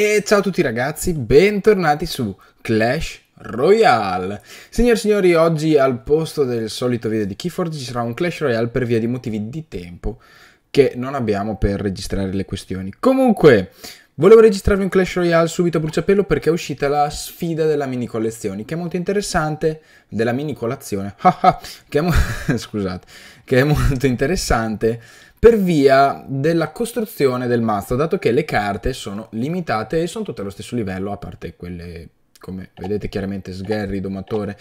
E ciao a tutti ragazzi, bentornati su Clash Royale. Signori e signori, oggi al posto del solito video di Keyforge ci sarà un Clash Royale per via di motivi di tempo che non abbiamo per registrare le questioni. Comunque, volevo registrarvi un Clash Royale subito a bruciapelo perché è uscita la sfida della mini collezione, che è molto interessante, della mini colazione, scusate, che è molto interessante per via della costruzione del mazzo, dato che le carte sono limitate e sono tutte allo stesso livello, a parte quelle, come vedete chiaramente, Sgherri, Domatore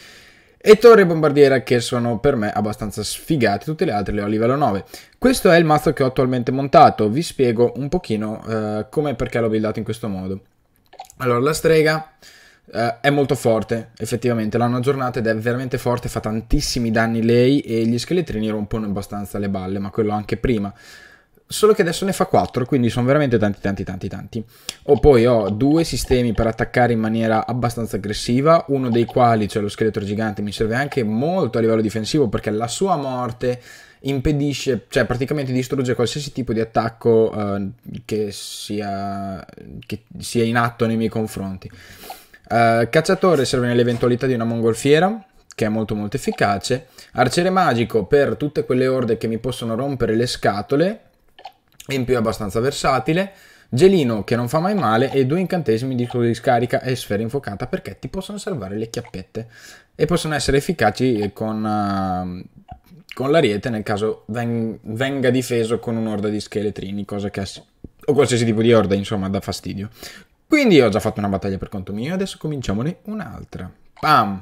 e Torre Bombardiera, che sono per me abbastanza sfigate. Tutte le altre le ho a livello 9. Questo è il mazzo che ho attualmente montato, vi spiego un pochino come e perché l'ho buildato in questo modo. Allora, la strega è molto forte, effettivamente l'hanno aggiornata ed è veramente forte, fa tantissimi danni lei e gli scheletrini rompono abbastanza le balle, ma quello anche prima, solo che adesso ne fa 4, quindi sono veramente tanti. Poi ho due sistemi per attaccare in maniera abbastanza aggressiva, uno dei quali, cioè lo scheletro gigante, mi serve anche molto a livello difensivo perché la sua morte impedisce, cioè praticamente distrugge qualsiasi tipo di attacco che sia in atto nei miei confronti. Cacciatore serve nell'eventualità di una mongolfiera, che è molto efficace. Arciere magico per tutte quelle orde che mi possono rompere le scatole, in più è abbastanza versatile. Gelino che non fa mai male e due incantesimi di riscarica e sfera infuocata, perché ti possono salvare le chiappette e possono essere efficaci con l'ariete nel caso venga difeso con un'orda di scheletrini, cosa che o qualsiasi tipo di orda, insomma, dà fastidio. Quindi ho già fatto una battaglia per conto mio, adesso cominciamone un'altra. Pam!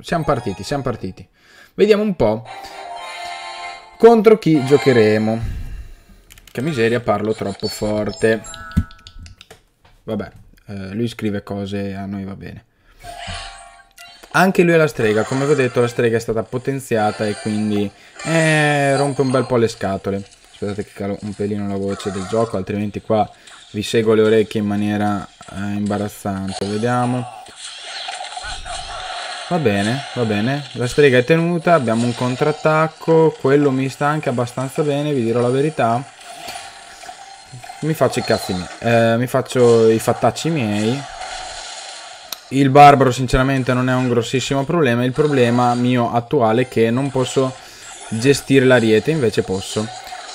Siamo partiti. Vediamo un po' contro chi giocheremo. Che miseria, parlo troppo forte. Vabbè, lui scrive cose, a noi va bene. Anche lui è la strega, come vi ho detto la strega è stata potenziata e quindi rompe un bel po' le scatole. Scusate che calo un pelino la voce del gioco, altrimenti qua vi seguo le orecchie in maniera imbarazzante. Vediamo. Va bene. La strega è tenuta, abbiamo un contrattacco. Quello mi sta anche abbastanza bene, vi dirò la verità. Mi faccio i cazzi miei. Mi faccio i fattacci miei. Il barbaro sinceramente non è un grossissimo problema. Il problema mio attuale è che non posso gestire l'ariete, invece posso.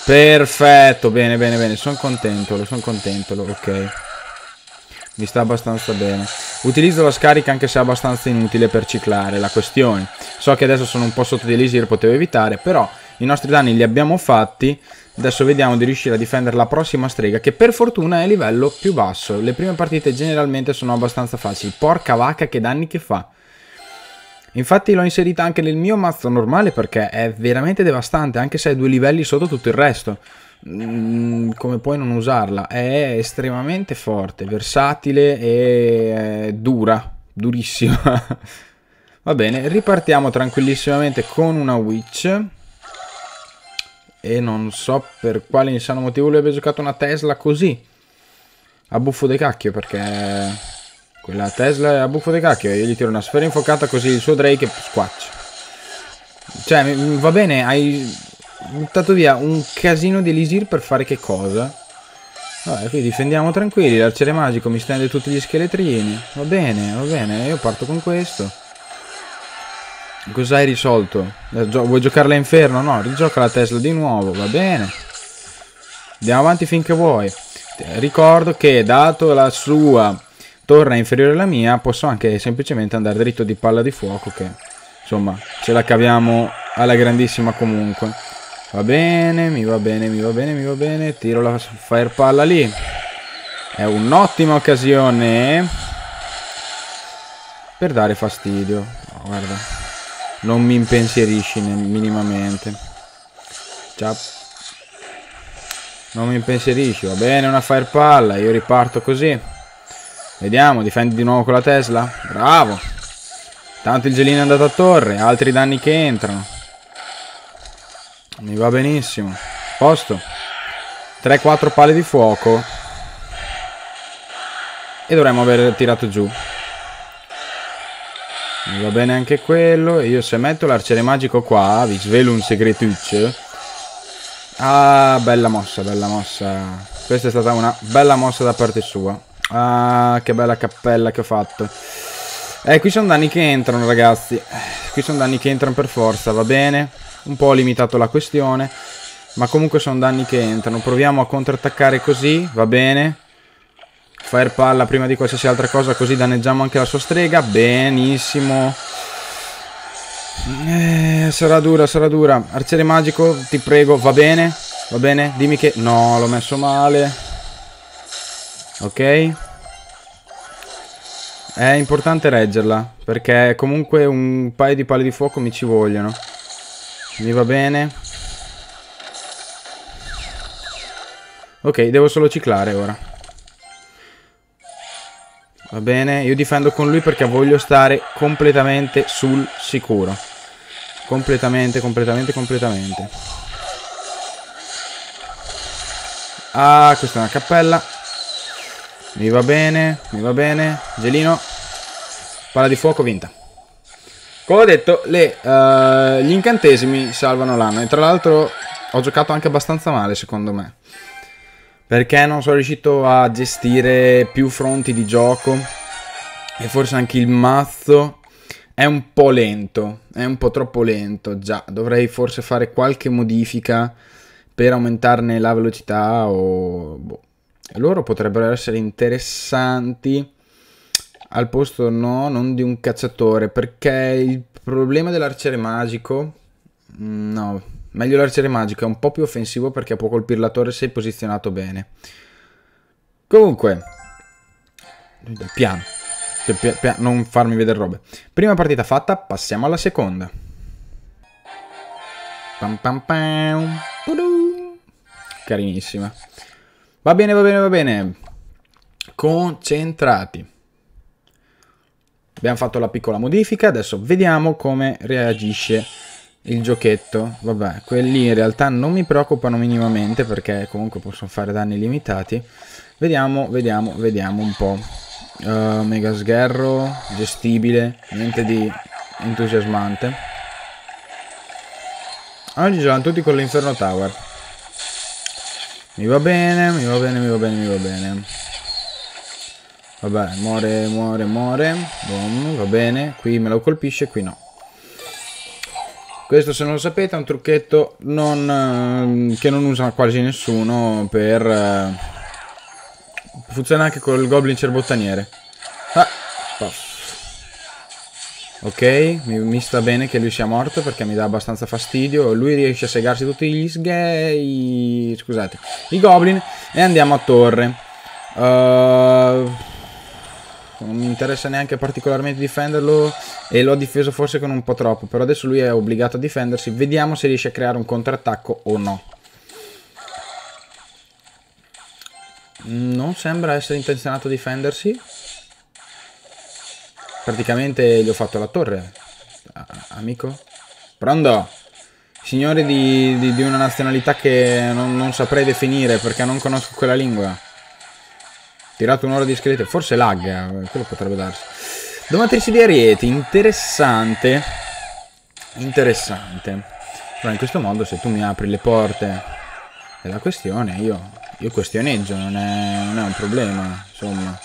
Perfetto, bene, sono contento, ok. Mi sta abbastanza bene. Utilizzo la scarica anche se è abbastanza inutile per ciclare la questione. So che adesso sono un po' sotto di elisir, potevo evitare, però i nostri danni li abbiamo fatti. Adesso vediamo di riuscire a difendere la prossima strega, che per fortuna è livello più basso. Le prime partite generalmente sono abbastanza facili. Porca vacca che danni che fa. Infatti l'ho inserita anche nel mio mazzo normale perché è veramente devastante, anche se è 2 livelli sotto tutto il resto. Come puoi non usarla? È estremamente forte, versatile e durissima. Va bene, ripartiamo tranquillissimamente con una Witch. E non so per quale insano motivo lui abbia giocato una Tesla così. A buffo de cacchio, perché... quella Tesla è a buffo di cacchio, io gli tiro una sfera infuocata così il suo Drake squaccia. Cioè, va bene, hai buttato via un casino di elisir per fare che cosa? Vabbè, qui difendiamo tranquilli, l'arciere magico mi stende tutti gli scheletrini. Va bene, io parto con questo. Cos'hai risolto? Vuoi giocarla a inferno? No, rigioca la Tesla di nuovo, va bene. Andiamo avanti finché vuoi. Ricordo che dato la sua... torna inferiore alla mia, posso anche semplicemente andare dritto di palla di fuoco, che insomma ce la caviamo alla grandissima comunque. Va bene, tiro la fire palla lì, è un'ottima occasione per dare fastidio. Oh, guarda, non mi impensierisci minimamente. Ciao. Non mi impensierisci, va bene, una fire palla, io riparto così. Vediamo, difendi di nuovo con la Tesla. Bravo. Tanto il gelino è andato a torre. Altri danni che entrano. Mi va benissimo. Posto. 3-4 palle di fuoco. E dovremmo aver tirato giù. Mi va bene anche quello. Io se metto l'arciere magico qua, vi svelo un segretuccio. Ah, bella mossa. Questa è stata una bella mossa da parte sua. Ah, che bella cappella che ho fatto. Qui sono danni che entrano, ragazzi. Qui sono danni che entrano per forza, va bene. Un po' ho limitato la questione, ma comunque sono danni che entrano. Proviamo a contrattaccare così, va bene. Fire palla prima di qualsiasi altra cosa, così danneggiamo anche la sua strega. Benissimo. Sarà dura, sarà dura. Arciere magico, ti prego, va bene. Va bene, dimmi che... No, l'ho messo male. Ok. È importante reggerla, perché comunque un paio di palle di fuoco mi ci vogliono. Mi va bene. Ok, devo solo ciclare ora. Va bene, io difendo con lui perché voglio stare completamente sul sicuro. Completamente. Ah, questa è una cappella. Mi va bene, Gelino. Palla di fuoco vinta. Come ho detto, gli incantesimi salvano l'anno. E tra l'altro ho giocato anche abbastanza male, secondo me, perché non sono riuscito a gestire più fronti di gioco e forse anche il mazzo è un po' lento, è un po' troppo lento già. Dovrei forse fare qualche modifica per aumentarne la velocità o... Boh. Loro potrebbero essere interessanti al posto, no, non di un cacciatore, perché il problema dell'arciere magico... No... Meglio l'arciere magico, è un po' più offensivo perché può colpire la torre se è posizionato bene. Comunque, piano, non farmi vedere robe. Prima partita fatta, passiamo alla seconda. Pam pam pam. Carinissima. Va bene, va bene. Concentrati. Abbiamo fatto la piccola modifica, adesso vediamo come reagisce il giochetto. Vabbè, quelli in realtà non mi preoccupano minimamente perché comunque possono fare danni limitati. Vediamo un po'. Mega sgherro, gestibile, niente di entusiasmante. Oggi giocano tutti con l'inferno tower. Mi va bene. Vabbè, muore. Boom, va bene, qui me lo colpisce, qui no. Questo, se non lo sapete, è un trucchetto che non usa quasi nessuno, funziona anche col goblin cerbottaniere. Ok, mi sta bene che lui sia morto perché mi dà abbastanza fastidio. Lui riesce a segarsi tutti gli Scusate, i goblin, e andiamo a torre. Non mi interessa neanche particolarmente difenderlo e l'ho difeso forse con un po' troppo, però adesso lui è obbligato a difendersi. Vediamo se riesce a creare un contrattacco o no. Non sembra essere intenzionato a difendersi. Praticamente gli ho fatto la torre, amico. Pronto? Signori di una nazionalità che non saprei definire perché non conosco quella lingua. Tirato un'ora di scheletro, forse lag, quello potrebbe darsi. Domatrice di arieti, interessante. Però in questo modo, se tu mi apri le porte della questione, io questioneggio, non è un problema, insomma.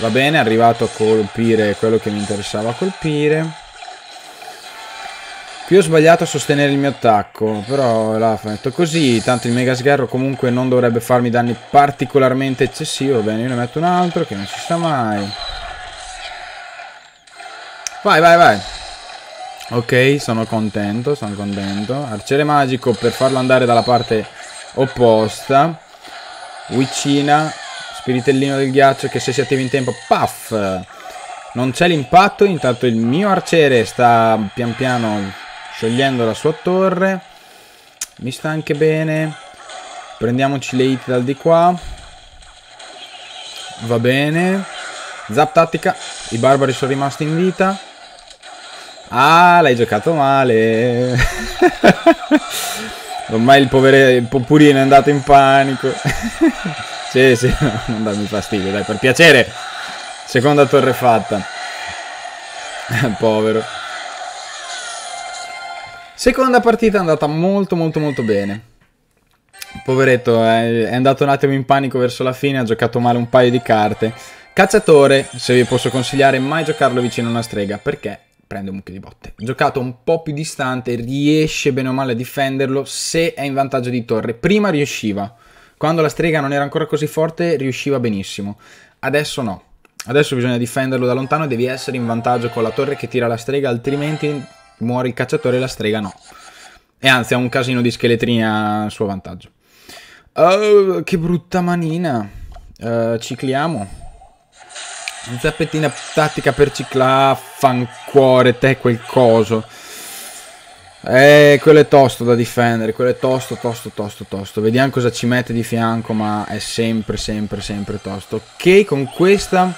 Va bene, è arrivato a colpire quello che mi interessava colpire. Qui ho sbagliato a sostenere il mio attacco, però l'ha fatto così. Tanto il mega sgherro comunque non dovrebbe farmi danni particolarmente eccessivi. Va bene, io ne metto un altro che non ci sta mai. Vai. Ok, sono contento. Arciere magico per farlo andare dalla parte opposta. Vicina, spiritellino del ghiaccio che se si attiva in tempo, puff! Non c'è l'impatto, intanto il mio arciere sta pian piano sciogliendo la sua torre. Mi sta anche bene. Prendiamoci le hit dal di qua. Va bene. Zap tattica. I barbari sono rimasti in vita. Ah, l'hai giocato male. Ormai il popurino è andato in panico. Sì, no, non darmi fastidio, dai, per piacere. Seconda torre fatta. Povero. Seconda partita è andata molto bene. poveretto, è andato un attimo in panico verso la fine, ha giocato male un paio di carte. Cacciatore, se vi posso consigliare, mai giocarlo vicino a una strega, perché prende un mucchio di botte. Giocato un po' più distante, riesce bene o male a difenderlo se è in vantaggio di torre. Prima riusciva, quando la strega non era ancora così forte riusciva benissimo, adesso no. Adesso bisogna difenderlo da lontano, devi essere in vantaggio con la torre che tira la strega, altrimenti muore il cacciatore e la strega no. E anzi ha un casino di scheletrini a suo vantaggio. Oh, che brutta manina. Cicliamo. Zappettina tattica per ciclare, fancuore te quel coso. Quello è tosto da difendere, quello è tosto. Vediamo cosa ci mette di fianco, ma è sempre tosto. Ok, con questa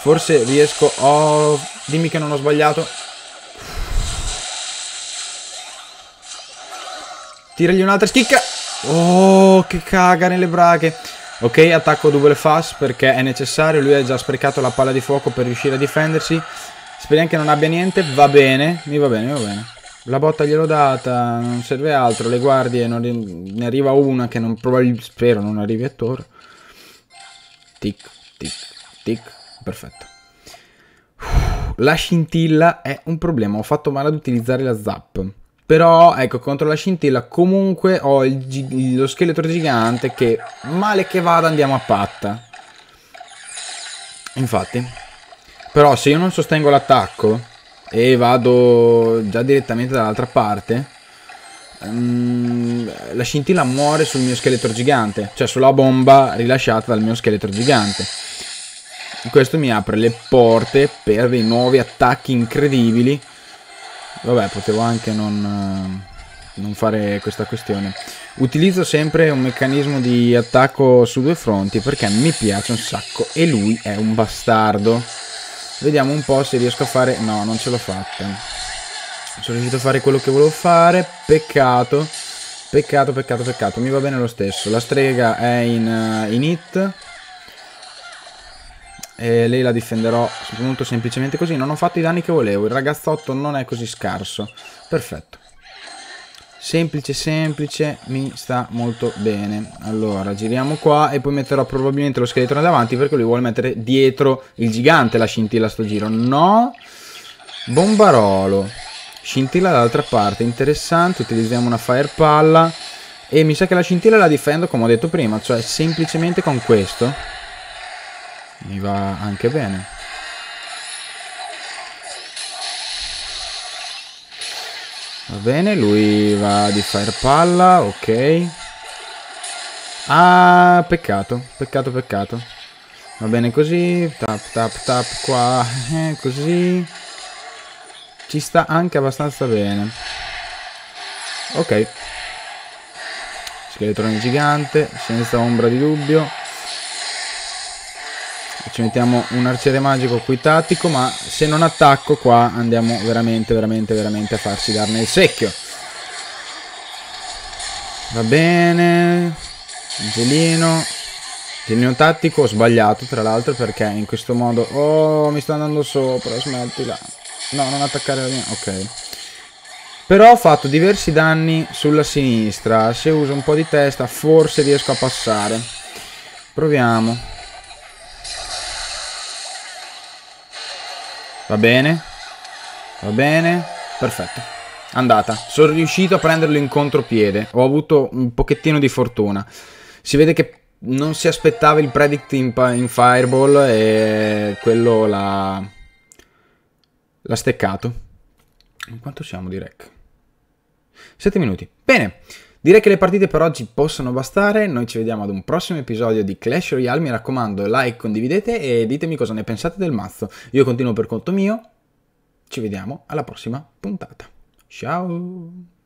forse riesco... Oh, dimmi che non ho sbagliato. Tiragli un'altra schicca. Oh, che caga nelle brache. Ok, attacco double fast perché è necessario. Lui ha già sprecato la palla di fuoco per riuscire a difendersi. Speriamo che non abbia niente. Va bene, mi va bene, mi va bene. La botta gliel'ho data, non serve altro. Le guardie, ne arriva una che non probabilmente, spero non arrivi a torre. Tic, tic, tic. Perfetto. La scintilla è un problema. Ho fatto male ad utilizzare la zap. Però, ecco, contro la scintilla comunque ho lo scheletro gigante che, male che vada, andiamo a patta. Infatti. Però se io non sostengo l'attacco e vado già direttamente dall'altra parte, la scintilla muore sul mio scheletro gigante, cioè sulla bomba rilasciata dal mio scheletro gigante. Questo mi apre le porte per dei nuovi attacchi incredibili. Vabbè, potevo anche non fare questa questione. Utilizzo sempre un meccanismo di attacco su due fronti perché mi piace un sacco e lui è un bastardo. Vediamo un po' se riesco a fare... No, non ce l'ho fatta. Sono riuscito a fare quello che volevo fare. Peccato. Peccato. Mi va bene lo stesso. La strega è in hit. E lei la difenderò molto semplicemente così. Non ho fatto i danni che volevo. Il ragazzotto non è così scarso. Perfetto. Semplice. Mi sta molto bene. Allora, giriamo qua e poi metterò probabilmente lo scheletro davanti perché lui vuole mettere dietro il gigante la scintilla sto giro. No, bombarolo. Scintilla dall'altra parte, interessante. Utilizziamo una fire palla e mi sa che la scintilla la difendo come ho detto prima, cioè semplicemente con questo. Mi va anche bene. Va bene, lui va di fare palla, ok. Ah, peccato. Va bene così, tap qua, così. Ci sta anche abbastanza bene. Ok. Scheletrone gigante, senza ombra di dubbio. Ci mettiamo un arciere magico qui tattico, ma se non attacco qua andiamo veramente a farsi darne il secchio. Va bene, gelino tattico. Ho sbagliato tra l'altro perché in questo modo... Oh, mi sto andando sopra, smettila. No, non attaccare la mia... Ok. Però ho fatto diversi danni sulla sinistra. Se uso un po' di testa forse riesco a passare. Proviamo. Va bene, perfetto, andata. Sono riuscito a prenderlo in contropiede, ho avuto un pochettino di fortuna. Si vede che non si aspettava il predict in fireball e quello l'ha steccato. In quanto siamo di rec? 7 minuti. Bene, direi che le partite per oggi possono bastare. Noi ci vediamo ad un prossimo episodio di Clash Royale. Mi raccomando, like, condividete e ditemi cosa ne pensate del mazzo. Io continuo per conto mio. Ci vediamo alla prossima puntata. Ciao!